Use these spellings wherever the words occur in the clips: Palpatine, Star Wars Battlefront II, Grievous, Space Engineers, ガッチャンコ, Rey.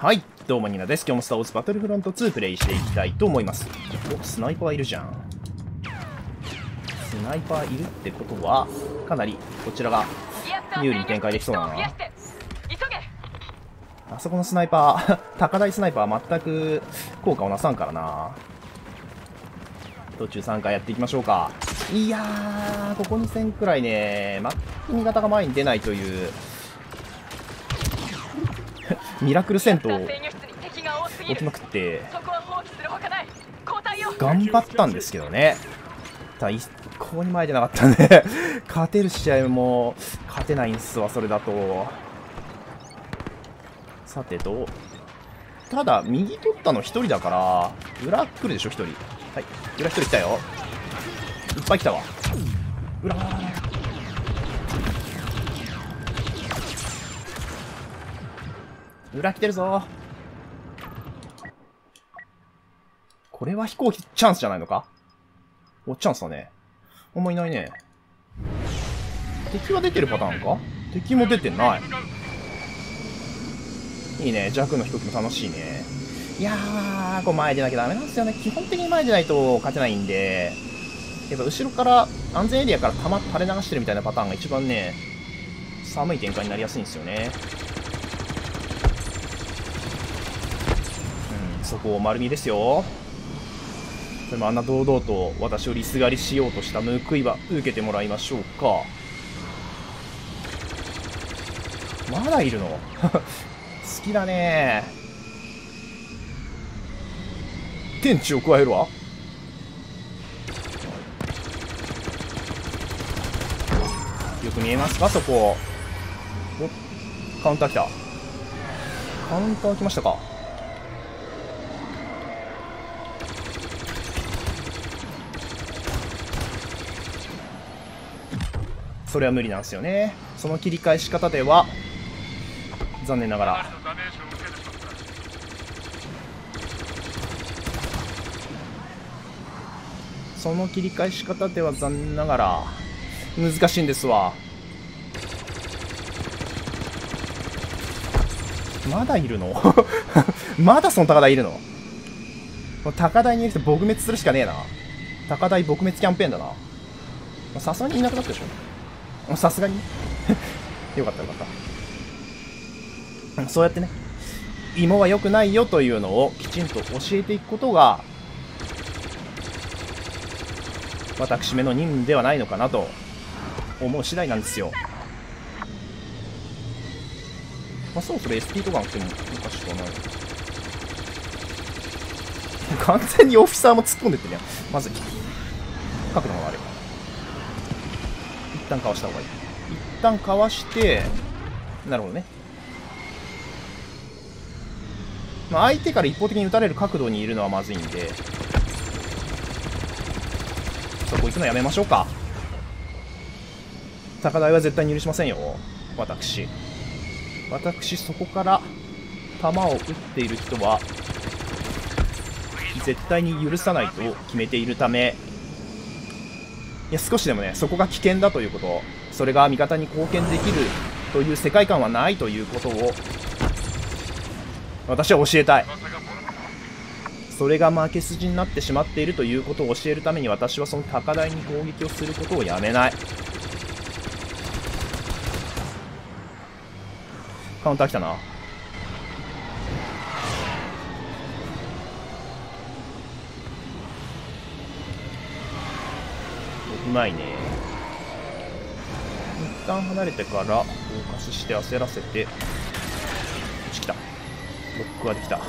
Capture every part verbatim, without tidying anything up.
はい、どうもニナです。今日もスター・ウォーズバトルフロントツープレイしていきたいと思います。お、スナイパーいるじゃん。スナイパーいるってことは、かなりこちらが有利に展開できそうだな。あそこのスナイパー、高台スナイパーは全く効果をなさんからな。途中さんかいやっていきましょうか。いやー、ここにせんくらいね、全く味方が前に出ないという。ミラクル戦闘を起きまくって頑張ったんですけどね、一向に前じゃなかったんで勝てる試合も勝てないんすわ、それだと。さてと、ただ右取ったのひとりだから裏来るでしょ、ひとり。はい、裏ひとり来たよ。いっぱい来たわ、裏。裏来てるぞ。これは飛行機チャンスじゃないのか。お、チャンスだね。あんまいないね。敵は出てるパターンか。敵も出てない。いいね、ジャックの飛行機も楽しいね。いやー、こう前出なきゃダメなんですよね。基本的に前出ないと勝てないんで、やっぱ後ろから、安全エリアから弾垂れ流してるみたいなパターンが一番ね、寒い展開になりやすいんですよね。そこを丸見ですよ。でもあんな堂々と私をリス狩りしようとした報いは受けてもらいましょうか。まだいるの好きだね。天地を加えるわ。よく見えますか、そこ。お、カウンター来た。カウンター来ましたか。それは無理なんですよね。その切り返し方では残念ながらその切り返し方では残念ながら難しいんですわ。まだいるのまだその高台いるの。高台にいる人撲滅するしかねえな。高台撲滅キャンペーンだな。さすがにいなくなったでしょ、さすがによかったよかった。そうやってね、芋は良くないよというのをきちんと教えていくことが私めの任務ではないのかなと思う次第なんですよ。まあ、そろそろ エスピー とかなくてもおかしくはない。完全にオフィサーも突っ込んでってね。まず角度が悪い。一旦かわした方がいい。一旦かわして、なるほどね。まあ、相手から一方的に打たれる角度にいるのはまずいんで、そこ行くのやめましょうか。高台は絶対に許しませんよ、私。私、そこから弾を打っている人は、絶対に許さないと決めているため、いや少しでもね、そこが危険だということ、それが味方に貢献できるという世界観はないということを私は教えたい。それが負け筋になってしまっているということを教えるために、私はその高台に攻撃をすることをやめない。カウンター来たな。うまいね。一旦離れてからフォーカスして焦らせて、こっち来た。ロックはできた。こ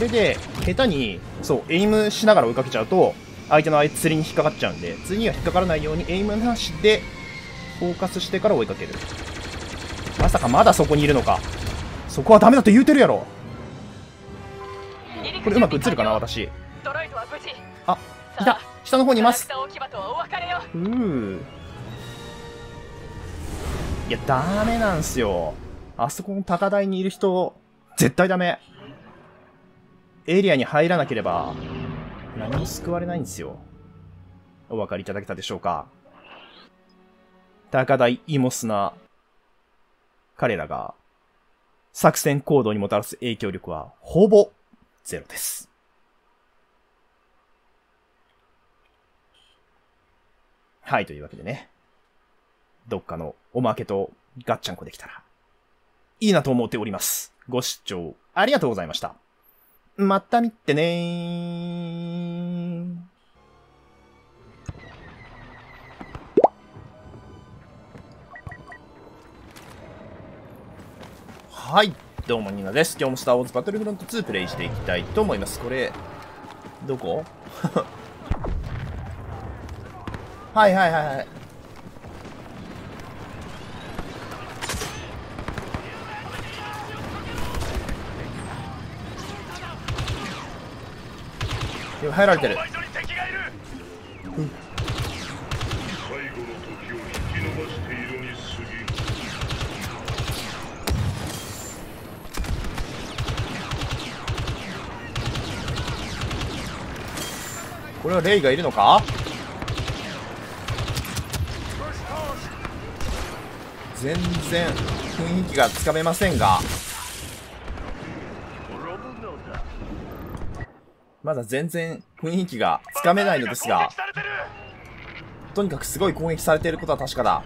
れで下手にそうエイムしながら追いかけちゃうと相手のあいつ釣りに引っかかっちゃうんで、釣りには引っかからないようにエイムなしでフォーカスしてから追いかける。まさかまだそこにいるのか。そこはダメだと言うてるやろ。これうまく映るかな、私。あ、いた、下の方にいます。うー、いやダメなんすよ、あそこの高台にいる人絶対ダメ。エリアに入らなければ何も救われないんですよ。お分かりいただけたでしょうか。高台イモスな彼らが作戦行動にもたらす影響力はほぼゼロです。はい、というわけでね。どっかのおまけとガッチャンコできたらいいなと思っております。ご視聴ありがとうございました。また見てねー。はい、どうもニーナです。今日もスターウォーズバトルフロントツープレイしていきたいと思います。これ、どこはいはいはいはい。入られてる。うん、これはレイがいるのか？全然雰囲気がつかめませんが。まだ全然雰囲気がつかめないのですが、とにかくすごい攻撃されていることは確かだ。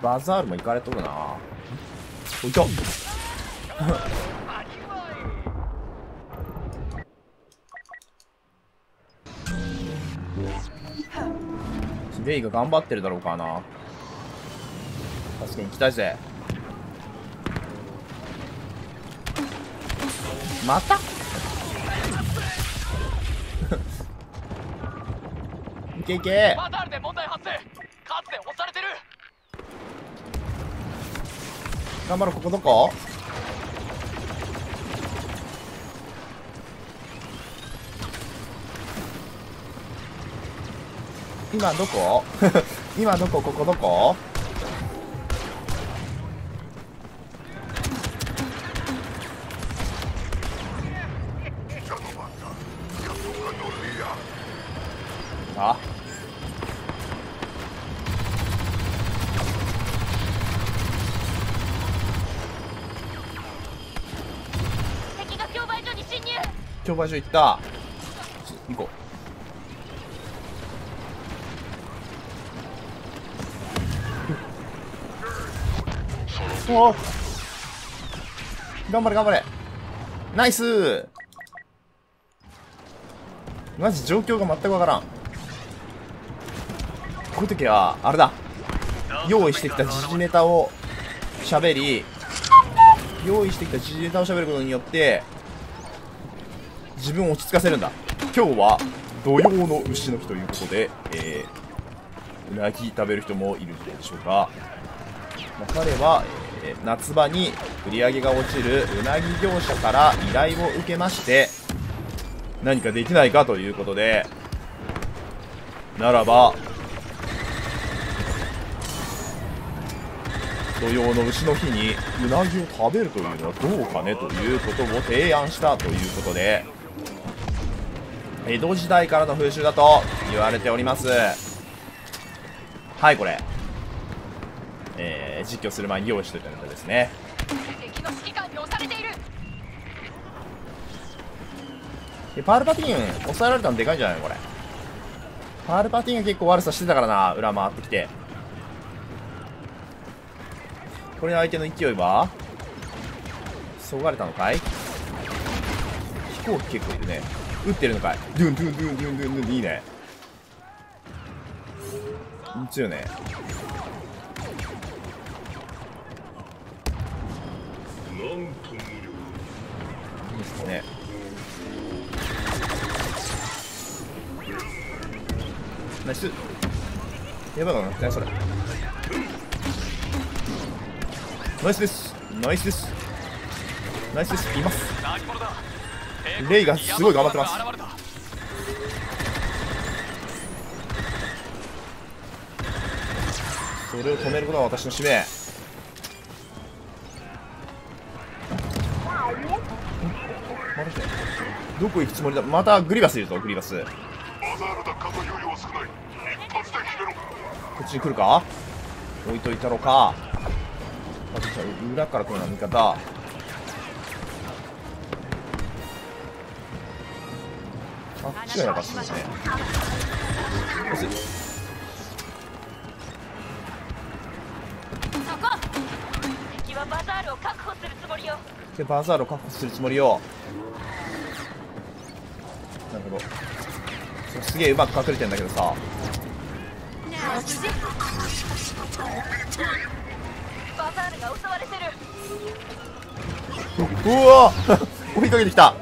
バザールも行かれとるな。おいたレイが頑張ってるだろうからな。確かに行きたいぜ。またいけいけ。バタールで問題発生。かつて押されてる。頑張ろう。ここどこ？今どこ？今どこ？ここどこ？あ敵が競売所に侵入。競売所行った。行こう。お頑張れ頑張れ。ナイス。マジ状況が全くわからん。こういう時はあれだ、用意してきた時事ネタを喋り用意してきた時事ネタを喋ることによって自分を落ち着かせるんだ。今日は土用の丑の日ということで、えー、うなぎ食べる人もいるんでしょうか。まあ、彼は、えー、夏場に売り上げが落ちるうなぎ業者から依頼を受けまして何かできないかということで、ならば土用の丑の日にうなぎを食べるというのはどうかねということを提案したということで、江戸時代からの風習だと言われております。はい、これ、えー、実況する前に用意しておいたネタですね。でパールパティーン抑えられたのでかいんじゃないのこれ。パールパティーンが結構悪さしてたからな。裏回ってきてこれの相手の勢いはそがれたのかい。飛行機結構いるね。撃ってるのかい。ドゥンドゥンドゥンドゥンドゥンドゥン。いいね、強いね。いいですね。ナイス。やばいな、何それ。ナイスですナイスですナイスです。います。レイがすごい頑張ってます。それを止めることは私の使命。どこ行くつもりだ。またグリバスいるぞ。グリバス。こっちに来るか、置いといたのか。あ、じゃあ裏から来るな、味方。あっちがやばそうですね。バザールを確保するつもりよ。でバザールを確保するつもりよ。なるほど。すげえうまく隠れてんだけどさ。バザールが襲われてる。うわ追いかけてきた。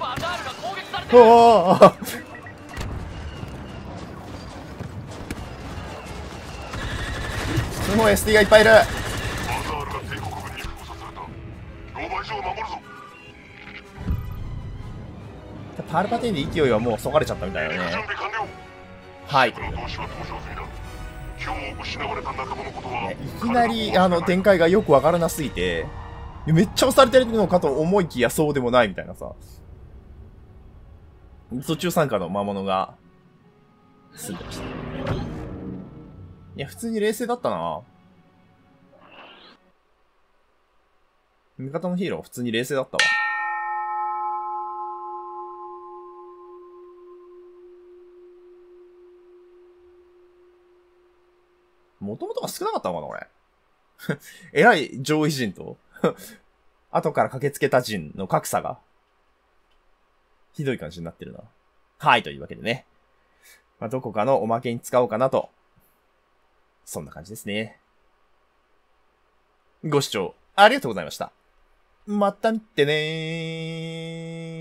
バザールが攻撃されてる。ああもう エスディー がいっぱいいる。パルパティーンで勢いはもうそがれちゃったみたいだね。はい、ね、いきなりあの展開がよくわからなすぎて、めっちゃ押されてるのかと思いきやそうでもないみたいなさ、途中参加の魔物が住んでました。いや、普通に冷静だったな。味方のヒーロー、普通に冷静だったわ。もともとが少なかったのかな、これ。えらい上位陣と、後から駆けつけた陣の格差が、ひどい感じになってるな。はい、というわけでね。まあ、どこかのおまけに使おうかなと。そんな感じですね。ご視聴ありがとうございました。また見てねー。